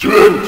Chuyên